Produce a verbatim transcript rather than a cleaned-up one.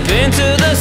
step into the